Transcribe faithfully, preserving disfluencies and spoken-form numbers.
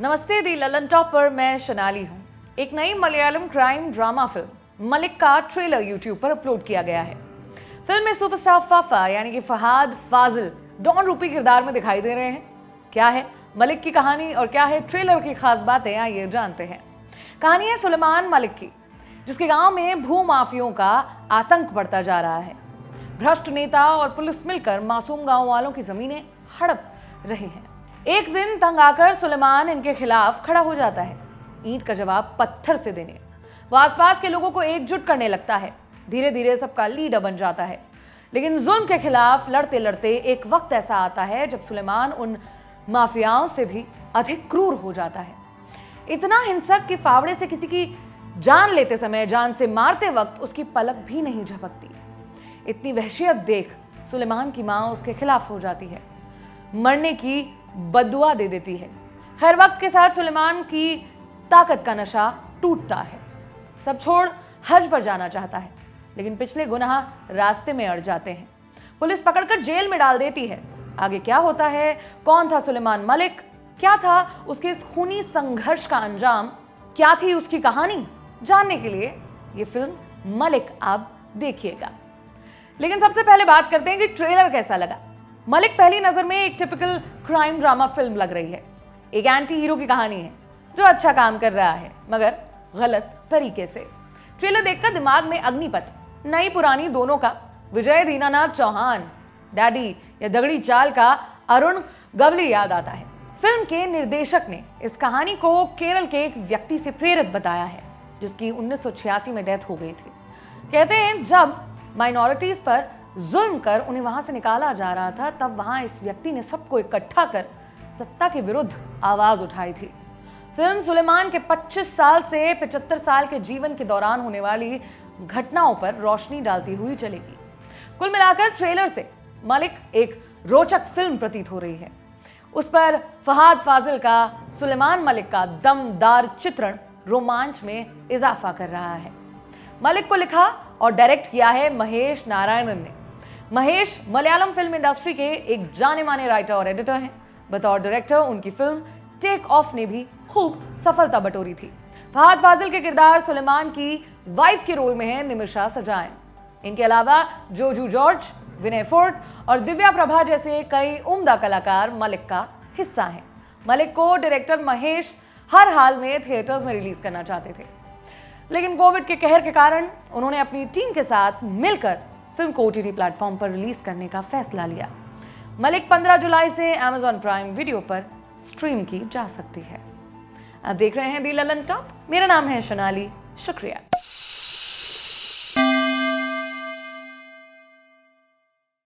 नमस्ते दी ललनटॉप पर मैं शनाली हूँ। एक नई Malayalam crime drama film Malik का ट्रेलर यूट्यूब पर अपलोड किया गया है। फिल्म में सुपरस्टार फाफा यानी कि फहाद फाजिल डॉन रूपी किरदार में दिखाई दे रहे हैं। क्या है मलिक की कहानी और क्या है ट्रेलर की खास बातें, आइए जानते हैं। कहानी है सुलेमान मलिक की, जिसके गाँव में भूमाफियों का आतंक बढ़ता जा रहा है। भ्रष्ट नेता और पुलिस मिलकर मासूम गाँव वालों की जमीनें हड़प रहे हैं। एक दिन तंग आकर सुलेमान इनके खिलाफ खड़ा हो जाता है, ईंट का जवाब पत्थर से देने। वो आसपास के लोगों को एकजुट करने लगता है, धीरे धीरे सबका लीडर बन जाता है। लेकिन जुल्म के खिलाफ लड़ते लड़ते एक वक्त ऐसा आता है जब सुलेमान उन माफियाओं से भी अधिक क्रूर हो जाता है। इतना हिंसक कि फावड़े से किसी की जान लेते समय, जान से मारते वक्त उसकी पलक भी नहीं झपकती। इतनी वहशियत देख सुलेमान की माँ उसके खिलाफ हो जाती है, मरने की बदुआ दे देती है। खैर वक्त के साथ सुलेमान की ताकत का नशा टूटता है। सब छोड़ हज पर जाना चाहता है, लेकिन पिछले गुनाह रास्ते में अड़ जाते हैं। पुलिस पकड़कर जेल में डाल देती है। आगे क्या होता है, कौन था सुलेमान मलिक, क्या था उसके इस खूनी संघर्ष का अंजाम, क्या थी उसकी कहानी, जानने के लिए ये फिल्म मलिक आप देखिएगा। लेकिन सबसे पहले बात करते हैं कि ट्रेलर कैसा लगा। मलिक पहली नज़र में एक टिपिकल क्राइम ड्रामा फिल्म लग रही है। एक एंटी हीरो की कहानी है जो अच्छा काम कर रहा है, मगर गलत तरीके से। ट्रेलर देखकर दिमाग में अग्निपथ, नई पुरानी दोनों का विजय दीनानाथ चौहान, डैडी या दगड़ी चाल का अरुण गवली याद आता है। फिल्म के निर्देशक ने इस कहानी को केरल के एक व्यक्ति से प्रेरित बताया है, जिसकी उन्नीस सौ छियासी में डेथ हो गई थी। कहते हैं जब माइनॉरिटीज़ पर जुल्म कर उन्हें वहां से निकाला जा रहा था, तब वहां इस व्यक्ति ने सबको इकट्ठा कर सत्ता के विरुद्ध आवाज उठाई थी। फिल्म सुलेमान के पच्चीस साल से पचहत्तर साल के जीवन के दौरान होने वाली घटनाओं पर रोशनी डालती हुई चलेगी। कुल मिलाकर ट्रेलर से मलिक एक रोचक फिल्म प्रतीत हो रही है। उस पर फहाद फाजिल का सुलेमान मलिक का दमदार चित्रण रोमांच में इजाफा कर रहा है। मलिक को लिखा और डायरेक्ट किया है महेश नारायणन ने। महेश मलयालम फिल्म इंडस्ट्री के एक जाने माने राइटर और एडिटर हैं। बतौर डायरेक्टर उनकी फिल्म टेक ऑफ ने भी खूब सफलता बटोरी थी। फहाद फाजिल के किरदार सुलेमान की वाइफ के रोल में है निमिशा सजायन। इनके अलावा जोजू जॉर्ज, विनय फोर्ट और दिव्या प्रभा जैसे कई उम्दा कलाकार मलिक का हिस्सा हैं। मलिक को डायरेक्टर महेश हर हाल में थिएटर्स में रिलीज करना चाहते थे, लेकिन कोविड के कहर के कारण उन्होंने अपनी टीम के साथ मिलकर फिल्म को ओ टी टी प्लेटफॉर्म पर रिलीज करने का फैसला लिया। मलिक पंद्रह जुलाई से Amazon प्राइम वीडियो पर स्ट्रीम की जा सकती है। आप देख रहे हैं दी ललन टॉप, मेरा नाम है शनाली, शुक्रिया।